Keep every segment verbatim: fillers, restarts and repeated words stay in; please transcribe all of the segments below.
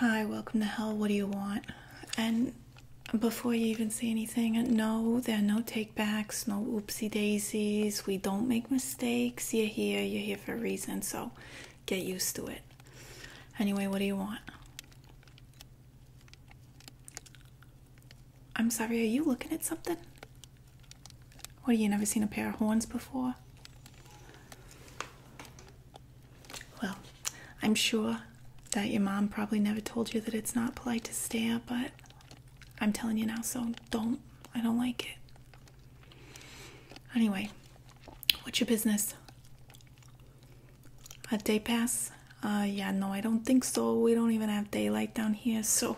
Hi, welcome to hell, what do you want? And before you even say anything, no, there are no take-backs, no oopsie-daisies, we don't make mistakes, you're here, you're here for a reason, so get used to it. Anyway, what do you want? I'm sorry, are you looking at something? What, have you never seen a pair of horns before? Well, I'm sure that your mom probably never told you that it's not polite to stare, but I'm telling you now, so don't. I don't like it. Anyway, what's your business? A day pass? Uh, yeah, no, I don't think so. We don't even have daylight down here, so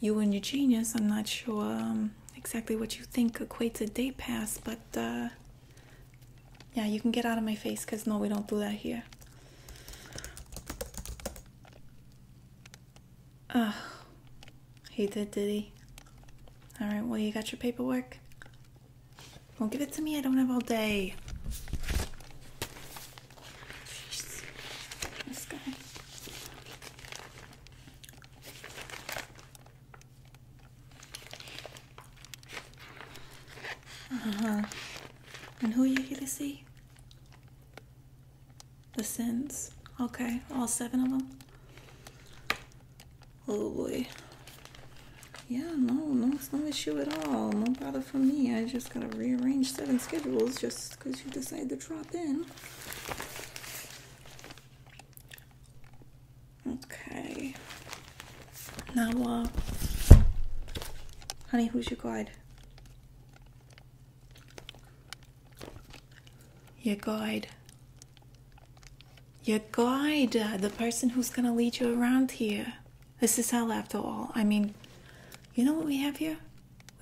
you and your genius, I'm not sure um, exactly what you think equates a day pass, but uh, yeah, you can get out of my face, because no, we don't do that here. Ugh, he did, did he? Alright, well, you got your paperwork? Well, give it to me, I don't have all day. Jeez. This guy. Uh-huh. And who are you here to see? The sins. Okay, all seven of them? Oh boy. Yeah, no, no, it's no issue at all. No bother for me. I just gotta rearrange seven schedules just because you decide to drop in. Okay. Now, uh, honey, who's your guide? Your guide. Your guide, uh, the person who's gonna lead you around here. This is hell after all. I mean, you know what we have here?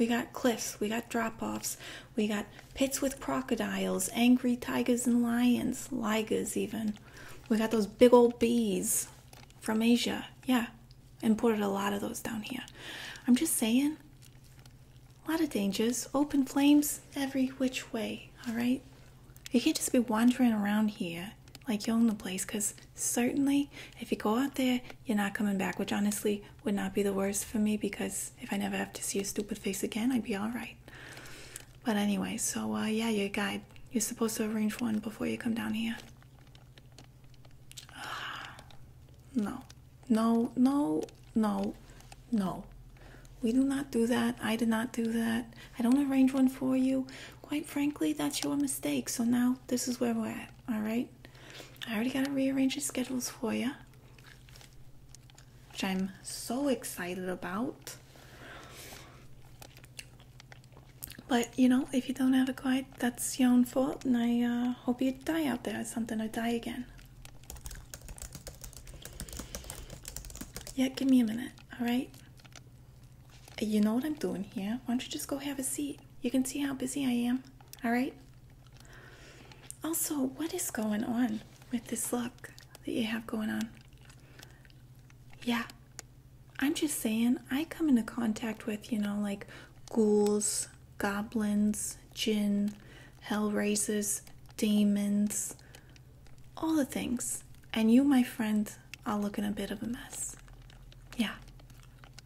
We got cliffs, we got drop-offs, we got pits with crocodiles, angry tigers and lions, ligers even. We got those big old bees from Asia. Yeah, imported a lot of those down here. I'm just saying, a lot of dangers, open flames every which way, all right? You can't just be wandering around here like you own the place, because certainly if you go out there, you're not coming back, which honestly would not be the worst for me, because if I never have to see your stupid face again, I'd be all right. But anyway, so uh, yeah, your guide. You're supposed to arrange one before you come down here. No. No, no, no, no. We do not do that. I did not do that. I don't arrange one for you. Quite frankly, that's your mistake. So now this is where we're at, all right? I already got to rearrange the schedules for you, which I'm so excited about. But, you know, if you don't have a guide, that's your own fault, and I uh, hope you die out there or something, or die again. Yeah, give me a minute, alright? You know what I'm doing here. Why don't you just go have a seat? You can see how busy I am, alright? Also, what is going on with this look that you have going on? Yeah, I'm just saying, I come into contact with, you know, like ghouls, goblins, djinn, hellraisers, demons, all the things. And you, my friend, are looking a bit of a mess. Yeah.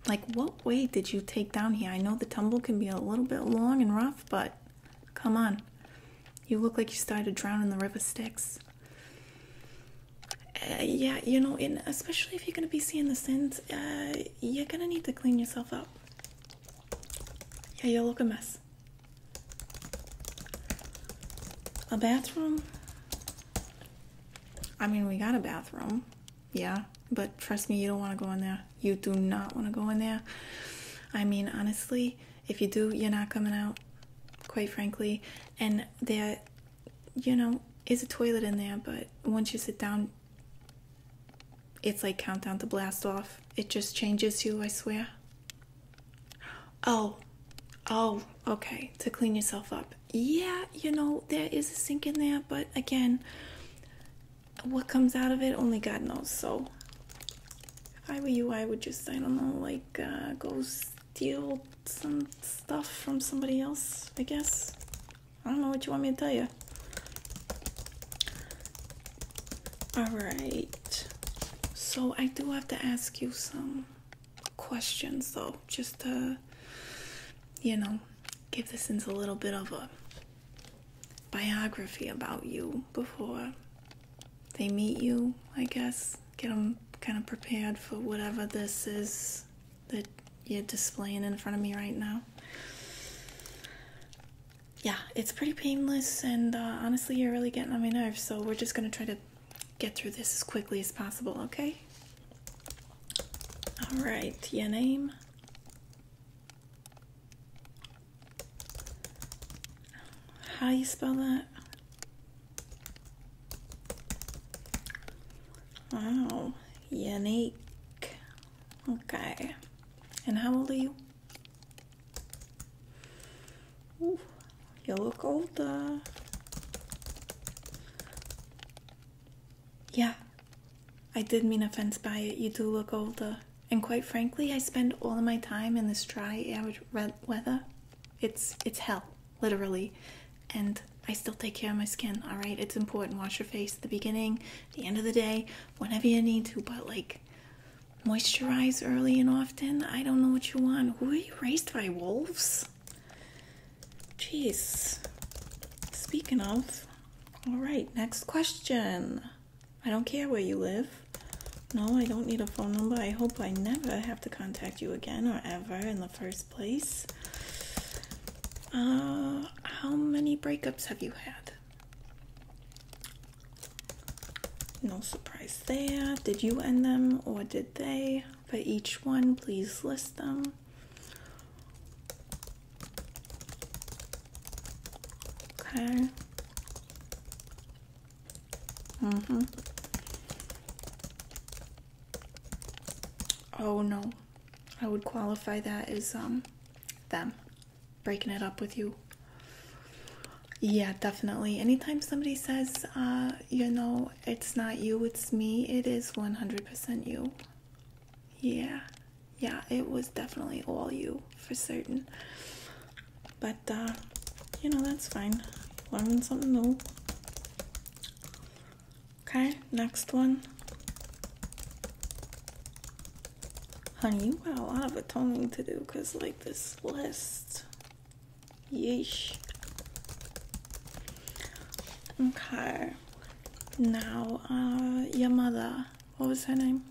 Like, what way did you take down here? I know the tumble can be a little bit long and rough, but come on. You look like you started drowning in the river Styx. Uh, yeah, you know, and especially if you're going to be seeing the sins, uh, you're going to need to clean yourself up. Yeah, you look a mess. A bathroom? I mean, we got a bathroom, yeah, but trust me, you don't want to go in there. You do not want to go in there. I mean, honestly, if you do, you're not coming out. Quite frankly, and there, you know, is a toilet in there, but once you sit down, it's like Countdown to Blast Off. It just changes you, I swear. Oh, oh, okay, to clean yourself up. Yeah, you know, there is a sink in there, but again, what comes out of it, only God knows. So, if I were you, I would just, I don't know, like, uh, go steal some stuff from somebody else, I guess. I don't know what you want me to tell you. Alright. So I do have to ask you some questions, though, just to, you know, give the sins a little bit of a biography about you before they meet you, I guess. Get them kind of prepared for whatever this is that you're displaying in front of me right now. Yeah, it's pretty painless, and uh, honestly, you're really getting on my nerves, so we're just going to try to get through this as quickly as possible, okay? All right, your name. How you spell that? Wow, unique. Okay. And how old are you? Ooh. You look older. Yeah, I did mean offense by it. You do look older. And quite frankly, I spend all of my time in this dry, average red weather. It's, it's hell, literally. And I still take care of my skin, all right? It's important. Wash your face at the beginning, the end of the day, whenever you need to. But, like, moisturize early and often. I don't know what you want. Who are you, raised by wolves? Jeez. Speaking of, all right, next question. I don't care where you live. No, I don't need a phone number. I hope I never have to contact you again or ever in the first place. Uh, how many breakups have you had? No surprise there. Did you end them or did they? For each one, please list them. Okay. Mm-hmm. Oh, no. I would qualify that as, um, them. Breaking it up with you. Yeah, definitely. Anytime somebody says, uh, you know, it's not you, it's me, it is one hundred percent you. Yeah. Yeah, it was definitely all you, for certain. But, uh, you know, that's fine. Learning something new. Okay, next one. Honey, you got a lot of atoning to do, because, like, this list. Yeesh. Okay. Now, uh, your mother. What was her name?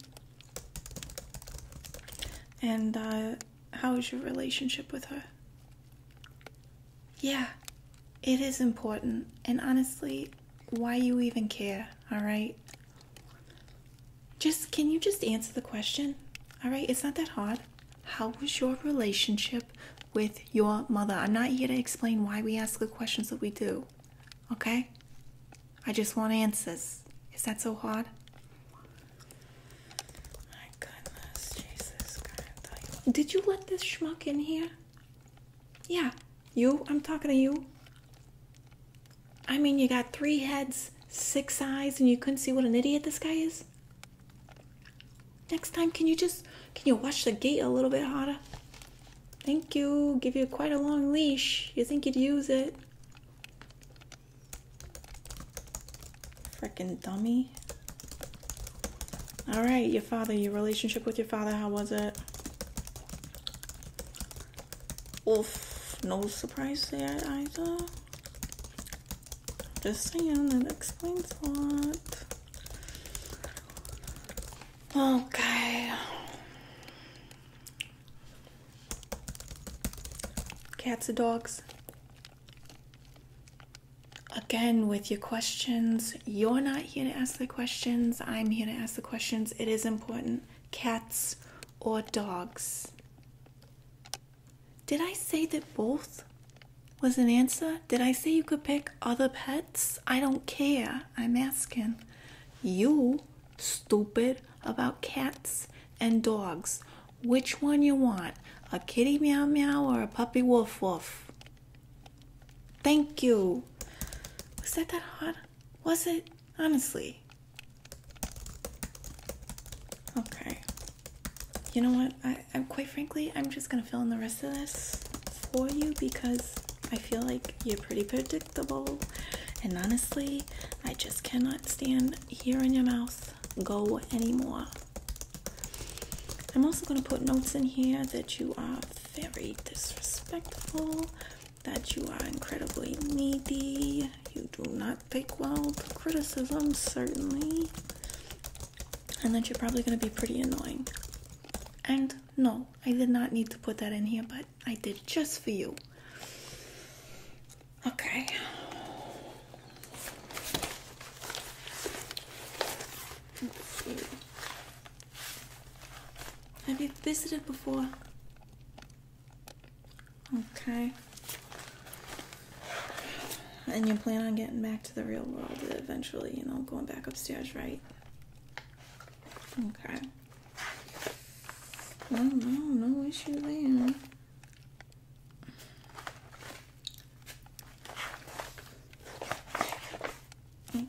And, uh, how is your relationship with her? Yeah, it is important. And honestly, why you even care, all right? Just, can you just answer the question? All right, it's not that hard. How was your relationship with your mother? I'm not here to explain why we ask the questions that we do, okay? I just want answers. Is that so hard? My goodness, Jesus, God, I tell you what. Did you let this schmuck in here? Yeah, you, I'm talking to you. I mean, you got three heads, six eyes, and you couldn't see what an idiot this guy is? Next time, can you just, can you watch the gate a little bit harder? Thank you. Give you quite a long leash. You think you'd use it? Frickin' dummy. All right, your father, your relationship with your father, how was it? Oof, no surprise there either. Just saying, that explains a lot. Okay. Cats or dogs? Again, with your questions, you're not here to ask the questions. I'm here to ask the questions. It is important. Cats or dogs? Did I say that both was an answer? Did I say you could pick other pets? I don't care. I'm asking. You stupid about cats and dogs. Which one you want? A kitty meow meow or a puppy woof woof? Thank you. Was that that hard? Was it? Honestly. Okay. You know what? I, I'm quite frankly, I'm just gonna fill in the rest of this for you because I feel like you're pretty predictable, and honestly, I just cannot stand hearing your mouth go anymore. I'm also going to put notes in here that you are very disrespectful, that you are incredibly needy, you do not take well to criticism, certainly, and that you're probably going to be pretty annoying. And no, I did not need to put that in here, but I did just for you. Okay. Let's see. Have you visited before? Okay. And you plan on getting back to the real world eventually, you know, going back upstairs, right? Okay. Oh no, no issue there. Okay.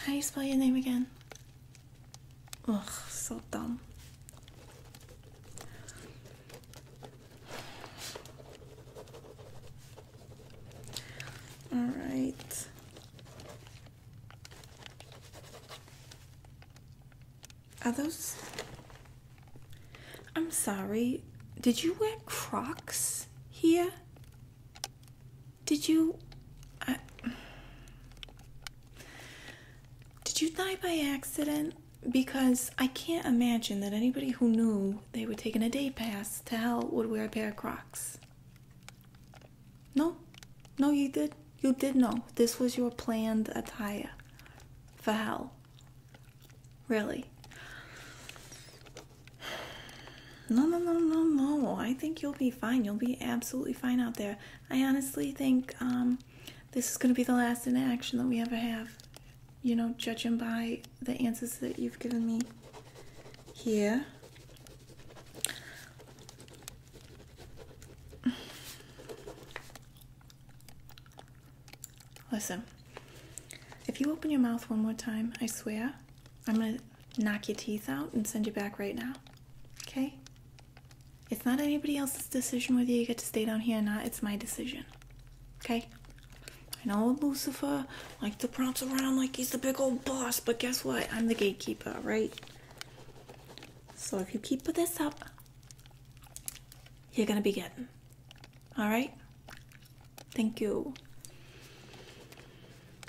How do you spell your name again? Ugh, so dumb. Alright. Are those... I'm sorry. Did you wear Crocs here? Did you... I... Did you die by accident? Because I can't imagine that anybody who knew they were taking a day pass to hell would wear a pair of Crocs. No. No, you did. You did know. This was your planned attire for hell. Really. No, no, no, no, no. I think you'll be fine. You'll be absolutely fine out there. I honestly think um, this is going to be the last interaction that we ever have. You know, judging by the answers that you've given me here. Listen, if you open your mouth one more time, I swear, I'm going to knock your teeth out and send you back right now. Okay? It's not anybody else's decision whether you get to stay down here or not. It's my decision. Okay? I know Lucifer, like, to prance around like he's the big old boss, but guess what? I'm the gatekeeper, right? So if you keep with this up, you're going to be getting. All right? Thank you.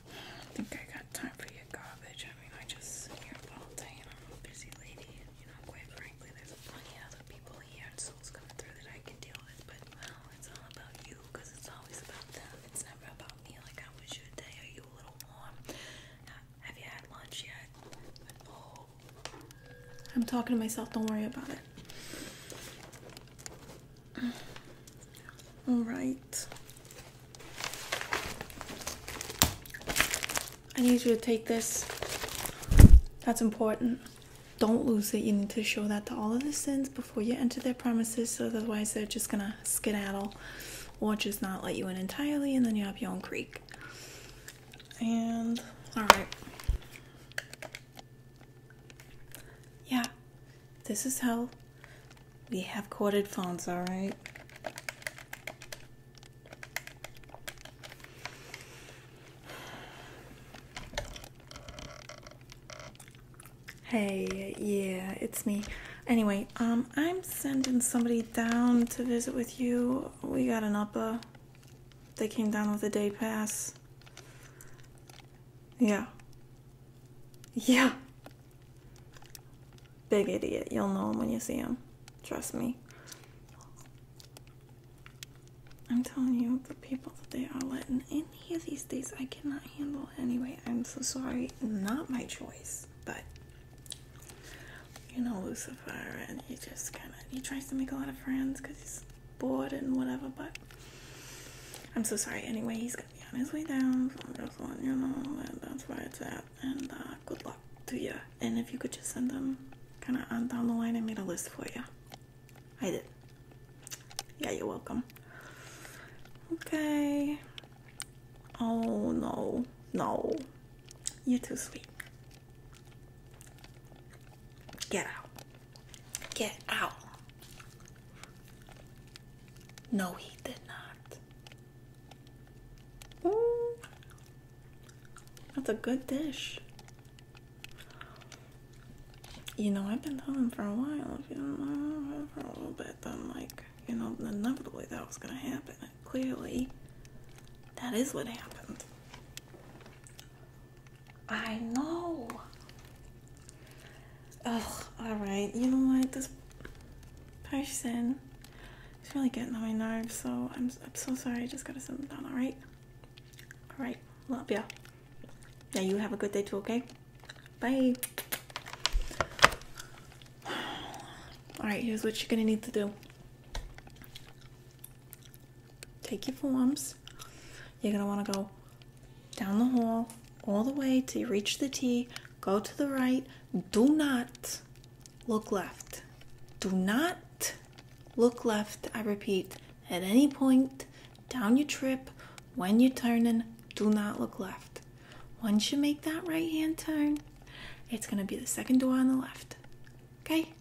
I think I got time for your garbage. I mean, I just sit here all day and I'm a busy lady. And, you know, quite frankly, there's plenty of other people here and souls coming through that I can deal with. But, well, it's all about you because it's always about them. It's never about me. Like, how was your day? Are you a little warm? Have you had lunch yet? But, oh. I'm talking to myself. Don't worry about it. All right. I need you to take this. That's important. Don't lose it. You need to show that to all of the sins before you enter their premises, so otherwise they're just gonna skedaddle or just not let you in entirely, and then you have your own creek. And all right. Yeah, this is hell. We have corded phones, all right? Hey, yeah, it's me. Anyway, um, I'm sending somebody down to visit with you. We got an upper. They came down with a day pass. Yeah. Yeah. Big idiot. You'll know him when you see him. Trust me. I'm telling you, the people that they are letting in here these days, I cannot handle. Anyway, I'm so sorry. Not my choice, but... you know Lucifer, and he just kind of, he tries to make a lot of friends because he's bored and whatever, but I'm so sorry. Anyway, he's going to be on his way down, so I'm just letting you know that that's where it's at, and uh, good luck to you. And if you could just send them kind of on down the line, I made a list for you. I did. Yeah, you're welcome. Okay. Oh, no. No. You're too sweet. Get out. Get out. No, he did not. Ooh. That's a good dish. You know, I've been telling for a while, if you don't know, for a little bit, then, like, you know, inevitably that was gonna happen, and clearly, that is what happened. I know! Ugh, alright, you know what, this person is really getting on my nerves, so I'm, I'm so sorry, I just gotta send them down, alright? Alright, love ya. Now you have a good day too, okay? Bye! Alright, here's what you're gonna need to do. Take your forms. You're gonna wanna go down the hall, all the way till you reach the T, go to the right, do not look left. Do not look left, I repeat, at any point down your trip, when you're turning, do not look left. Once you make that right-hand turn, it's gonna be the second door on the left, okay?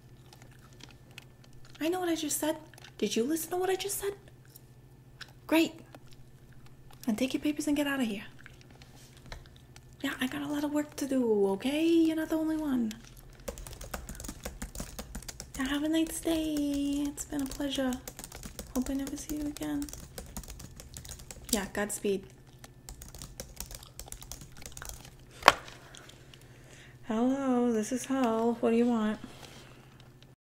I know what I just said. Did you listen to what I just said? Great. And take your papers and get out of here. Yeah, I got a lot of work to do, okay? You're not the only one. Have a nice day. It's been a pleasure. Hope I never see you again. Yeah, Godspeed. Hello, this is Hal. What do you want?